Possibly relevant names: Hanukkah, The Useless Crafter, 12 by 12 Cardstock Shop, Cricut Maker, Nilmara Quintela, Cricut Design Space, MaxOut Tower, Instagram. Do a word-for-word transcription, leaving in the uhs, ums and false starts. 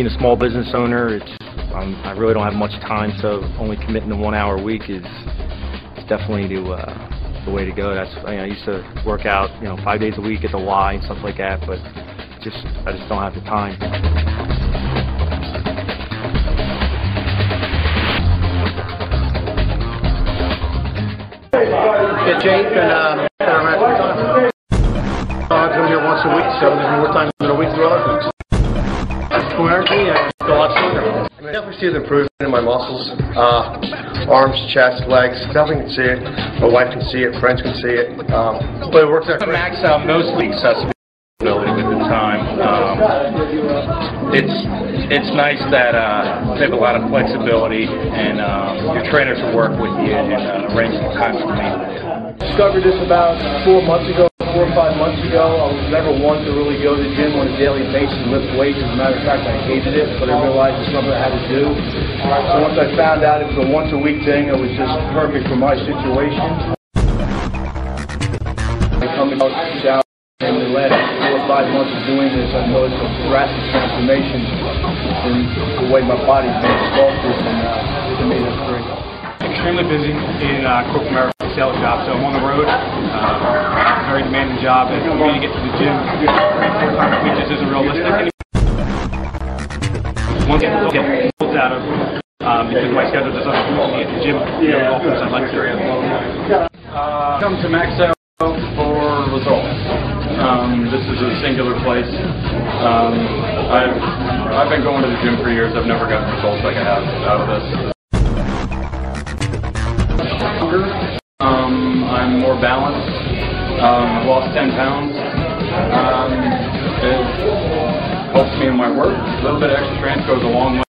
being a small business owner, it's um, I really don't have much time, so only committing to one hour a week is, is definitely the, uh, the way to go. That's, you know, I used to work out, you know, five days a week at the Y and stuff like that, but just I just don't have the time. Get Jake and uh, I'm at the dogs in here once a week, so there's more time in a week than other folks. That's cool energy, and it's a lot sooner. I mean, I definitely see an improvement in my muscles, uh, arms, chest, legs. Nothing can see it. My wife can see it, friends can see it. Um, but it works out great. Max out mostly accessibility with the time. Um, it's it's nice that uh, they have a lot of flexibility, and uh, your trainers will work with you and uh, arrange the time for me. Discovered this about four months ago, four or five months ago. I was never one to really go to the gym on a daily basis and lift weights. As a matter of fact, I hated it, but I realized it's something I had to do. So once I found out it was a once a week thing, it was just perfect for my situation. Coming out down in the last four or five months of doing this, I noticed a drastic transformation in the way my body's been sculpted, and uh, it made us great. Extremely busy in uh, corporate America. Sales job, so I'm on the road. Uh, very demanding job, and for me to get to the gym, it just isn't realistic anymore. Once I get pulled out of, um, because my schedule doesn't allow me at the gym, you know, as often as I'd like to. Uh, come to MaxOut for results. Um, this is a singular place. Um, I've I've been going to the gym for years. I've never gotten results like I have out of this. I'm more balanced. Um, I've lost ten pounds. Um, it helps me in my work. A little bit of extra strength goes a long way.